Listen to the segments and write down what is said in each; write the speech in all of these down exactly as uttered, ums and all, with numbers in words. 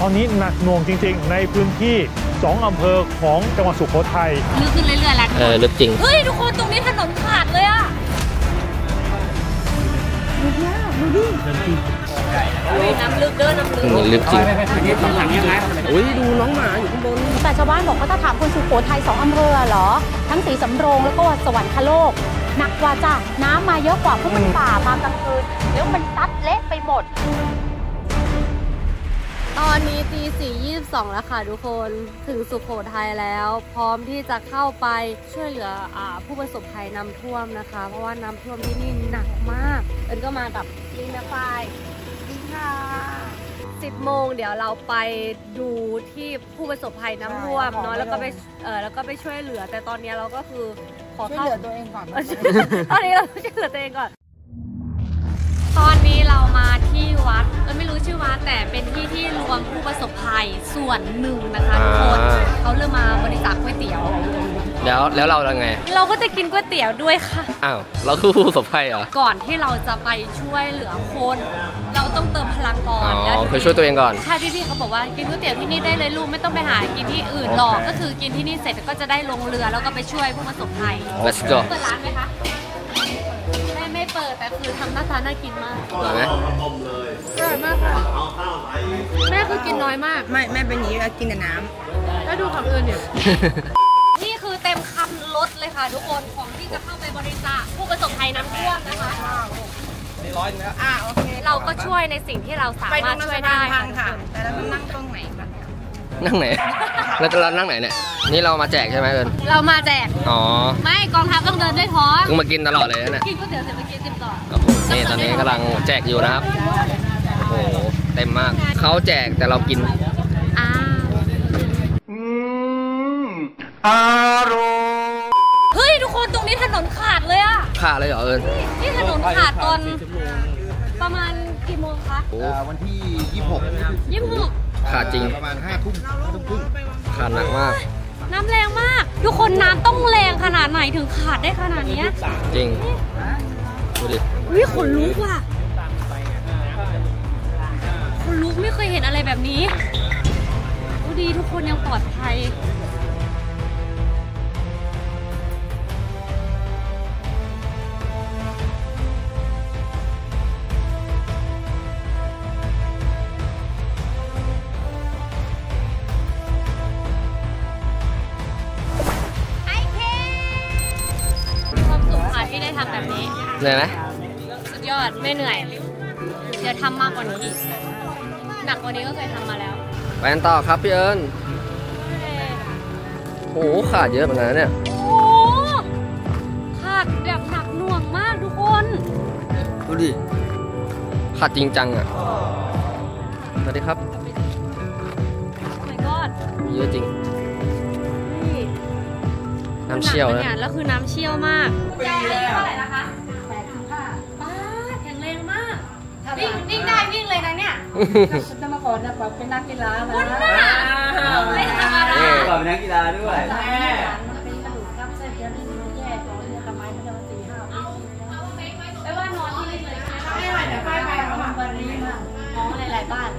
ตอนนี้หนักหน่วงจริงๆในพื้นที่สองอำเภอของจังหวัดสุโขทัยลึกขึ้นเรื่อยๆแล้วเออลึกจริงเฮ้ยทุกคนตรงนี้ถนนขาดเลยอ่ะลึกมากดูดิน้ำลึกเด้อน้ำลึกลึกจริงอุ้ยดูน้องหมาอยู่ข้างบนแต่ชาวบ้านบอกว่าถ้าถามคนสุโขทัยสองอำเภอเหรอทั้งสีสำโรงแล้วก็สวรรคโลกหนักกว่าจ้ะน้ำมาเยอะกว่าเพราะมันป่ามากลางคืนแล้วมันซัดเละไปหมดตอนนี้ตีสี่ยี่สิบสองแล้วค่ะทุกคนถึงสุโขทัยแล้วพร้อมที่จะเข้าไปช่วยเหลือผู้ประสบภัยน้ำท่วมนะคะเพราะว่าน้ำท่วมที่นี่หนักมากเอิญก็มากับลิงนะไฟลิงค่ะสิบโมงเดี๋ยวเราไปดูที่ผู้ประสบภัยน้ำท่วมเนาะแล้วก็ไปเออแล้วก็ไปช่วยเหลือแต่ตอนนี้เราก็คือขอช่วยเหลือตัวเองก่อนตอนนี้เราช่วยเหลือตัวเองก่อนตอนนี้เรามาที่วัดเราไม่รู้ชื่อวัดแต่เป็นที่ที่รวมผู้ประสบภัยส่วนหนึ่งนะคะทุกคนเขาเริ่มมาบริจาคก๋วยเตี๋ยวแล้วแล้วเราจะไงเราก็จะกินก๋วยเตี๋ยวด้วยค่ะอ้าวเราคือผู้ประสบภัยเหรอก่อนที่เราจะไปช่วยเหลือคนเราต้องเติมพลังก่อนแล้วคือช่วยตัวเองก่อนใช่พี่ๆเขาบอกว่ากินก๋วยเตี๋ยวที่นี่ได้เลยลูกไม่ต้องไปหากินที่อื่นหรอกก็คือกินที่นี่เสร็จก็จะได้ลงเรือแล้วก็ไปช่วยผู้ประสบภัยเปิดร้านไหมคะไม่เปิดแต่คือทำหน้าตาน่ากินมากอร่อยไหมอร่อยมากค่ะแม่คือกินน้อยมากไม่แม่เป็นอย่างนี้กินแต่น้ำแล้วดูคำอื่นเนี่ยนี่คือเต็มคันรถเลยค่ะทุกคนของที่จะเข้าไปบริจาคผู้ประสบภัยน้ำท่วมนะคะนี่ร้อยแล้วอ่ะโอเคเราก็ช่วยในสิ่งที่เราสามารถช่วยได้ค่ะแต่เรานั่งตรงไหนกันนั่งไหนแล้วเรานั่งไหนเนี่ยนี่เรามาแจกใช่ไหมเอิญเรามาแจกอ๋อไม่กองทัพต้องเดินด้วยท้องมากินตลอดเลยนะกินก๋วยเตี๋ยวเสร็จมากินติ่มต่อนี่ตอนนี้กำลังแจกอยู่นะครับโอ้โหเต็มมากเขาแจกแต่เรากินอ่าอืมอร่อยเฮ้ยทุกคนตรงนี้ถนนขาดเลยอะขาดเลยเหรอเอิญนี่ถนนขาดตอนประมาณกี่โมงคะวันที่ยี่สิบหกยี่สิบหกขาดจริงประมาณห้าทุ่มขาดหนักมากน้ำแรงมากทุกคนน้ำต้องแรงขนาดไหนถึงขาดได้ขนาดนี้จริงดูดิวิขนลุกว่ะขนลุกไม่เคยเห็นอะไรแบบนี้ดูดีทุกคนยังปลอดภัยเหนื่อยไหมสุดยอดไม่เหนื่อยเดี๋ยวทำมากกว่านี้อีกหนักกว่านี้ก็เคยทำมาแล้วไปกันต่อครับพี่เอิญโอ้โหขาดเยอะเหมือนกันเนี่ยโอ้ขาดแบบหนักหน่วงมากทุกคนดูดิขาดจริงจังอ่ะสวัสดีครับมีเยอะจริงน้ำเชี่ยวนะแล้วคือน้ำเชี่ยวมากยาวเลยเท่าไหร่นะคะวิ่งวิ่งได้วิ่งเลยนะเนี่ยจะมาขอนะแบบเป็นนักกีฬานะไม่ธรรมดาเป็นนักกีฬาด้วยแม่เป็นกระดูกกล้ามเส้นเยอะที่มันแย่ตัวเรือขมายมันจะมาสี่ห้าเอาเอาไปไปว่านอนที่นี่เลยไม่ไหวแต่ไปไปของวันนี้ของหลายๆบ้าน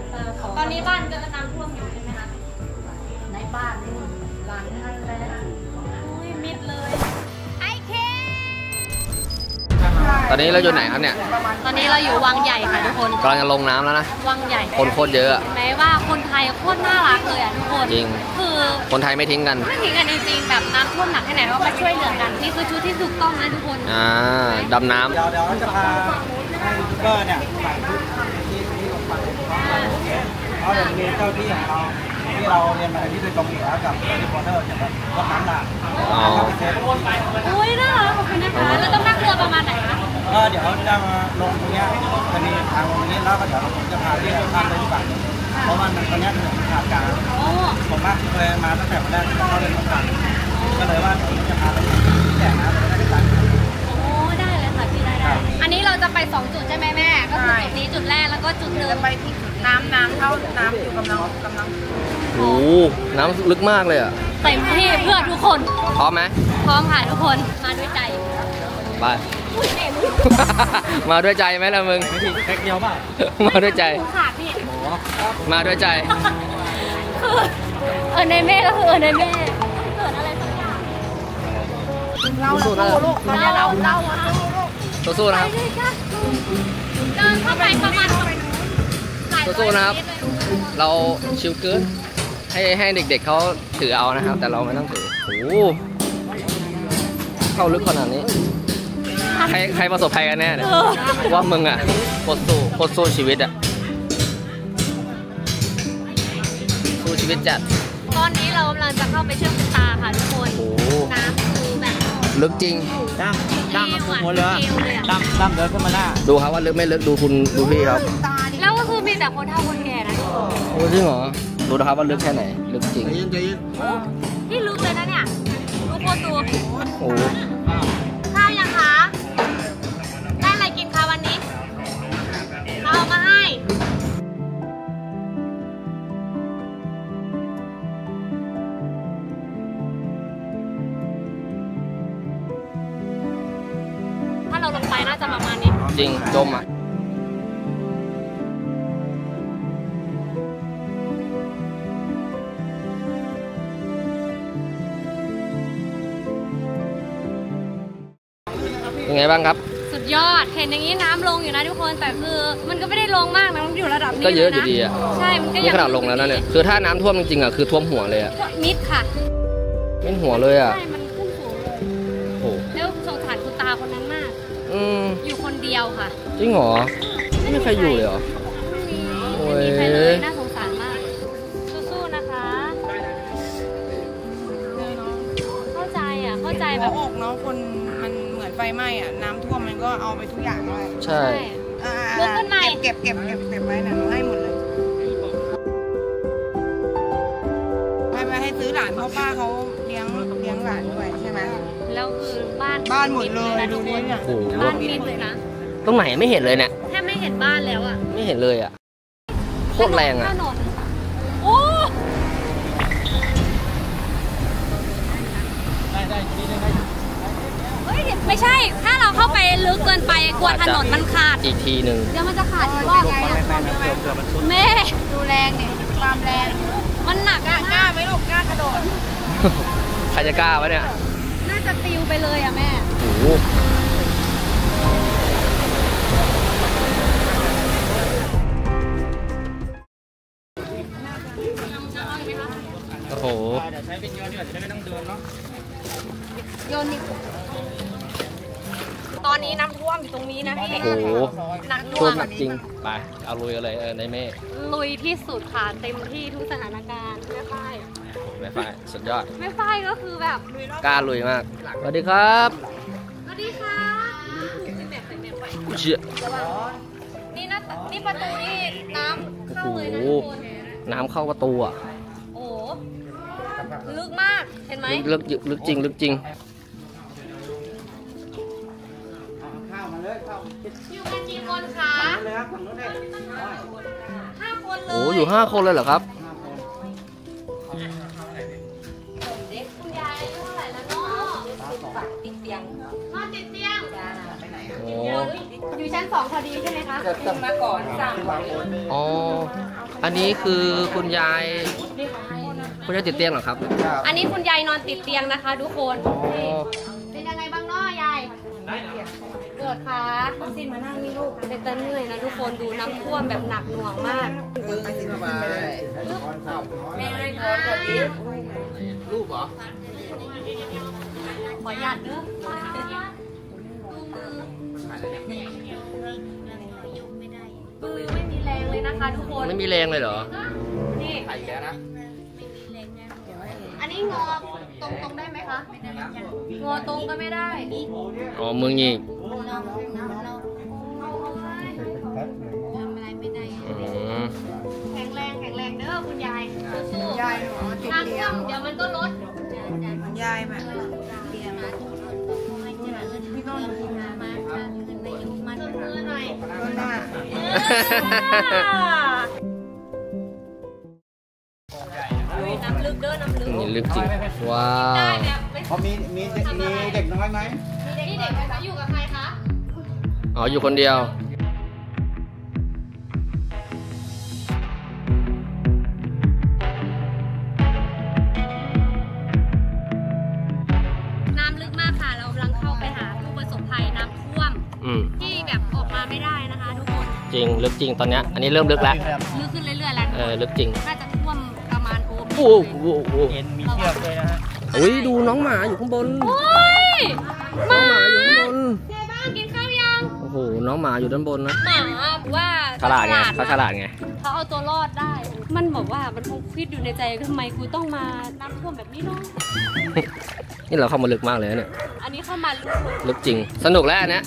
ตอนนี้บ้านก็น้ำท่วมอยู่ใช่ไหมคะในบ้านนี่หลังนั่นแหละมิดเลยไอเคตอนนี้เราอยู่ไหนครับเนี่ยตอนนี้เราอยู่วังใหญ่ค่ะทุกคนกำลังจะลงน้ำแล้วนะวังใหญ่คนโคตรเยอะแม้ว่าคนไทยโคตรน่ารักเลยอ่ะทุกคนจริงคือคนไทยไม่ทิ้งกันไม่ทิ้งกันจริงๆแบบน้ำท่วมหนักแค่ไหนก็มาช่วยเหลือกันนี่คือชุดที่ถูกต้องนะทุกคนอ่าดำน้ำเดี๋ยวเดี๋ยวจะพาก็เนี่ยเอาอย่างนี้เจ้าที่ของเราที่เราเรียนมาที่โดยตรงอยู่แล้วกับรีพอร์เตอร์อย่างแบบรถน้ำด่างอุ้ยน่ารักขอบคุณนะคะแล้วต้องนั่งเรือประมาณไหนคะก็เดี๋ยวจะมาลงตรงนี้ตอนนี้ทางตรงนี้แล้วก็เดี๋ยวผมจะพาเรียกข้ามไปฝั่งเพราะว่าตรงนี้ถนนขาดกลางผมว่าเคยมาตั้งแต่วันแรกที่เขาเดินมาฝั่งก็เลยว่าผมจะพาไปแจกน้ำได้ด้วยกันโอ้ได้เลยค่ะพี่ได้ได้อันนี้เราจะไปสองจุดใช่ไหมแม่ก็คือจุดนี้จุดแรกแล้วก็จุดเดินไปที่น้ำน้ำเข้าน้ำอยู่กำลังกำลังโอ้น้ำลึกมากเลยอ่ะเต็มที่เพื่อทุกคนพร้อมไหมพร้อมค่ะทุกคนมาด้วยใจไป มาด้วยใจไหมล่ะมึงแค่เดียวป่ะมาด้วยใจขาดพี่มาด้วยใจคือเออในแม่ก็คือเออในแม่เกิดอะไรสักอย่างเราสู้นะลูกตอนนี้เราเราเราสู้นะครับเดินเข้าไปประมาณสู้นะครับเราชิวเกินให้ให้เด็กๆเขาถือเอานะครับแต่เราไม่ต้องถือโอ้เข้าลึกขนาดนี้ใครใครประสบภัยกันแน่เนี่ยว่ามึงอ่ะโคตรสู้โคตรสู้ชีวิตอ่ะสู้ชีวิตจัดตอนนี้เรากำลังจะเข้าไปเชื่อมตาค่ะทุกคนน้ำคือแบบลึกจริงดั้มดั้มมันคือหมดเลยดั้มดั้มเดินขึ้นมาหน้าดูครับว่าลึกไม่ลึกดูคุณดูพี่ครับแล้วก็คือมีแต่คนเฒ่าคนแก่นะโอ้จริงเหรอดูนะครับว่าลึกแค่ไหนลึกจริงนี่ลึกเลยนะเนี่ยลึกโคตรตัวโอ้ข้าวยังคะได้อะไรกินคะวันนี้เราเอามาให้ถ้าเราลงไปน่าจะประมาณนี้จริงจมอ่ะยังไงบ้างครับสุดยอดเห็นอย่างนี้น้ำลงอยู่นะทุกคนแต่คือมันก็ไม่ได้ลงมากนะมันอยู่ระดับนี้ก็เยอะอยู่ดีอ่ะใช่มันก็ยังขนาดลงแล้วนะเนี่ยคือถ้าน้ำท่วมจริงๆอ่ะคือท่วมหัวเลยอ่ะมิดค่ะมิดหัวเลยอ่ะใช่มันขึ้นสูงเลยโอ้แล้วสงสารคุณตาคนนั้นมากอืออยู่คนเดียวค่ะจริงเหรอไม่มีใครอยู่เลยเหรอไม่มีใครเลยน่าสงสารมากสู้ๆนะคะเข้าใจอ่ะเข้าใจแบบอกเนาะคนมันไฟไหม้อะน้ำท่วมมันก็เอาไปทุกอย่างเลยใช่ลุกขึ้นใหม่เก็บเก็บเก็บเก็บไว้นะให้หมดเลยให้ไปให้ซื้อหลานเพราะป้าเขาเลี้ยงเลี้ยงหลานด้วยใช่ไหมแล้วคือบ้านบ้านหมดเลยดูนี่เนี่ยบ้านมิดเลยนะตรงไหนไม่เห็นเลยเนี่ยแทบไม่เห็นบ้านแล้วอะไม่เห็นเลยอะโคตรแรงอะโอ้ได้ได้ที่นี่ได้ไม่ใช่ถ้าเราเข้าไปลึกเกินไปกลัวถนนมันขาดอีกทีหนึ่งเดี๋ยวมันจะขาดอีกรอบแม่ดูแรงเนี่ยความแรงมันหนักอ่ะกล้าไหมลูกกล้ากระโดดใครจะกล้าวะเนี่ยน่าจะติวไปเลยอ่ะแม่โอ้โหโอ้โหเดี๋ยวใช้เป็นโยนดีกว่าจะได้ไม่ต้องเดินเนาะโยนนี่ตอนนี้น้ำท่วมอยู่ตรงนี้นะพี่โอ้โหหนักท่วมจริงไปเอาลุยกันเลยเออในเมฆลุยที่สุดค่ะเต็มที่ทุกสถานการณ์ไม่พ่ายไม่พ่ายสุดยอดไม่พ่ายก็คือแบบกล้าลุยมากสวัสดีครับสวัสดีค่ะนี่นะนี่ประตูนี่น้ำเข้าเลยนะน้ำเข้าประตูอ่ะโอ้ลึกมากเห็นไหมลึกลึกจริงลึกจริงอยู่กันกี่คนคะห้าคนเลยโอ้อยู่ห้าคนเลยเหรอครับเด็กคุณยายอายุเท่าไหร่แล้วเนาะติดเตียงนอนติดเตียงไปไหนอยู่ชั้นสองพอดีใช่ไหมคะขึ้นมาก่อนสั่งอ๋ออันนี้คือคุณยายคุณยายติดเตียงเหรอครับอันนี้คุณยายนอนติดเตียงนะคะทุกคนเป็นยังไงบ้างเนาะยายเกิดค่ะซินมานั่งนี่ลูกเป็นต้นเหนื่อยนะทุกคนดูน้ำท่วมแบบหนักหน่วงมากแม่เลยค่ะลูกเหรอขอหยาดเนื้อปืนไม่มีแรงเลยนะคะทุกคนไม่มีแรงเลยเหรอนี่ไข่แล้วนะอันนี้งอตรงตรงได้ไหมคะงอตรงก็ไม่ได้อ๋อมึงอีกแข็งแรงแข็งแรงเด้อคุณยายสู้ๆทางเชื่อมเดี๋ยวมันก็ลดคุณยายแบบพี่ต้องมาจนมือหน่อยน้ำลึกเด้อน้ำลึกนี่ลึกจริงว้าวได้แบบมีมีมีเด็กน้อยไหมมีเด็กน้อยอยู่กับใครคะ อ๋ออยู่คนเดียวน้ำลึกมากค่ะเรากำลังเข้าไปหาผู้ประสบภัยน้ำท่วมที่แบบออกมาไม่ได้นะคะทุกคนจริงลึกจริงตอนนี้อันนี้เริ่มลึกแล้วลึกขึ้นเรื่อยๆแล้วเออลึกจริงน่าจะท่วมประมาณโอมโอ้โหเห็นมีเชือกเลยนะฮะโอ้ยดูน้องหมาอยู่ข้างบนโอ้ยหมาอยู่ข้างบนในบ้านกินข้าวยังโอ้โหน้องหมาอยู่ด้านบนนะหมาว่าฉลาดไงเขาฉลาดไงเขาเอาตัวรอดได้มันบอกว่ามันคงคิดอยู่ในใจทำไมกูต้องมาน้ำท่วมแบบนี้น้องนี่เราเข้ามาลึกมากเลยเนี่ยอันนี้เข้ามาลึกจริงสนุกแล้วเนี่ย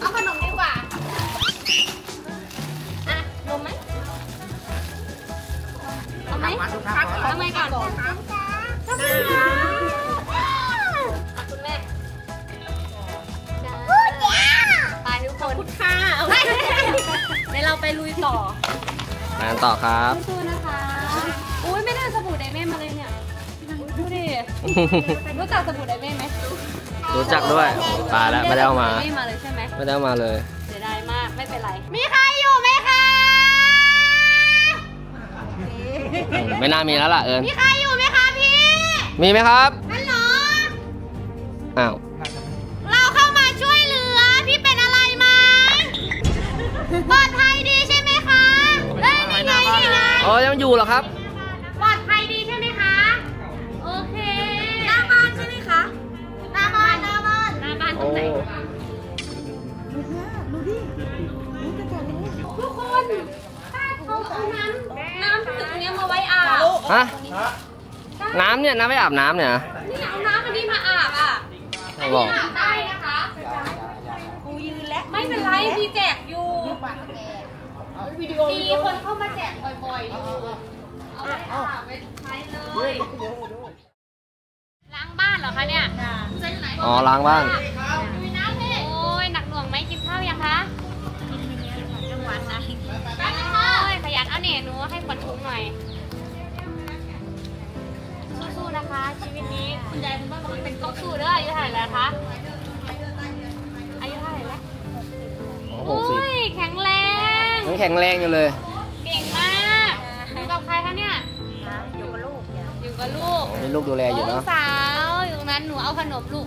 เอาขนมดีกว่าอะนมไหมเอาไหมเอาไหมก่อนคุณแม่ไปทุกคนคุณค่าเดี๋ยวเราไปลุยต่องานต่อครับสู้ๆนะคะอุ้ยไม่ได้สบู่ไดเมนมาเลยเนี่ยดูดิรู้จักสบู่ไดเมนไหมรู้จักด้วยตายแล้วไม่ได้เอามาไม่มาเลยใช่ไหมไม่ได้เอามาเลยเสียดายมากไม่เป็นไรมีใครอยู่ไหมคะไม่น่ามีแล้วล่ะเอิญมีใครอยู่ไหมคะพี่มีไหมครับฮัลโหลอ้าวเราเข้ามาช่วยเหลือพี่เป็นอะไรไหมปลอดภัยดีใช่ไหมคะเอ้ยนี่ไงนี่ไงเออยังอยู่เหรอครับปลอดภัยดีใช่ไหมคะโอเคหน้าบ้านใช่ไหมคะหน้าบ้านหน้าบ้านหน้าบ้านตรงไหนดูดิดูดิดูกระจกนี้ทุกคนเอาน้ำน้ำตึกนี้มาไว้อาบฮะน้ำเนี่ยน้ำไม่อาบน้ำเนี่ยนี่เอาน้ำอันนี้มาอาบอ่ะอันนี้อาบได้นะคะกูยืนและไม่เป็นไรมีแจกอยู่มีคนเข้ามาแจกบ่อยๆอยู่เอาไปอาบไปใช้เลยล้างบ้านเหรอคะเนี่ยอ๋อล้างบ้านดูน้ำเลยโอ้ยหนักหน่วงไหมกินข้าวยังคะจังหวัดนะโอ้ยขยันเอาเนี่ยหนูให้คนทุกหน่อยสู้ๆนะคะชีวิตนี้คุณยายคุณป้าบอกว่าเป็นก๊อกสู้เด้ออายุเท่าไหร่แล้วคะอายุเท่าไหร่แล้วโอ้ยแข็งแรงแข็งแรงอยู่เลยเก่งมากอยู่กับใครคะเนี่ยอยู่กับลูกอยู่กับลูกมีลูกดูแลอยู่เนาะสาวอยู่นั้นหนูเอาขนมลูก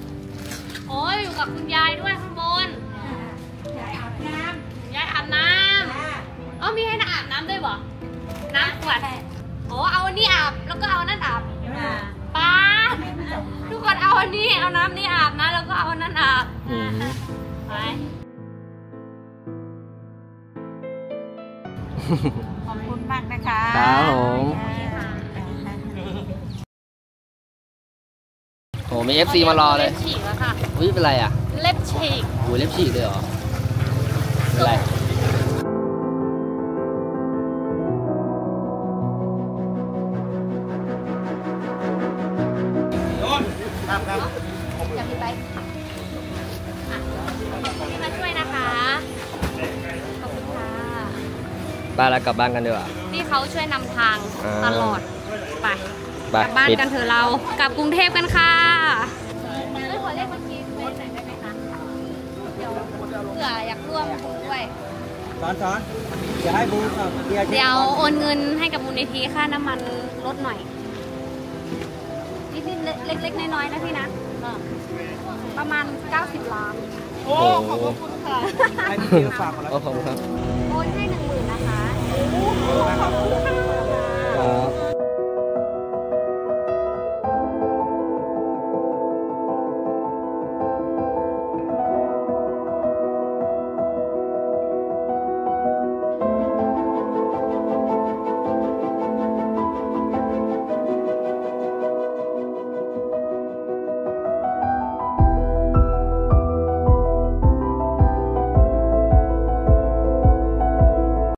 โอ้ยอยู่กับคุณยายด้วยข้างบนยายอาบน้ำยายอาบน้ำเอ้ามีให้อาบน้ำด้วยบ่น้ำขวดโอ้เอานี่อาบแล้วก็เอานั่นอาบป้าทุกคนเอาอันนี้เอาน้ำนี่อาบนะแล้วก็เอานั่นอาบไปขอบคุณมากนะคะครับผมโอ้มีเอฟซีมารอเลยฉีกแล้วค่ะอุ้ยเป็นไรอ่ะเล็บฉีกอุ้ยเล็บฉีกเลยเหรอเป็นไรจะมีไปพี่มาช่วยนะคะขอบคุณค่ะบ้านแล้วกลับบ้านกันดีกว่าพี่เขาช่วยนำทางตลอดไปกลับบ้านกันเถอะเรากลับกรุงเทพกันค่ะเรื่องขอเลขบัญชีไปไหนได้ไหมคะเดี๋ยวเผื่ออยากร่วมด้วยสอนสอนอย่าให้บูมเดี๋ยวโอนเงินให้กับมูลนิธิค่าน้ำมันลดหน่อยนิดๆเล็กๆน้อยๆนะพี่นะประมาณเก้าสิบล้านโอ้ขอบคุณค่ะขอบคุณครับโอนให้หนึ่งหมื่นนะคะ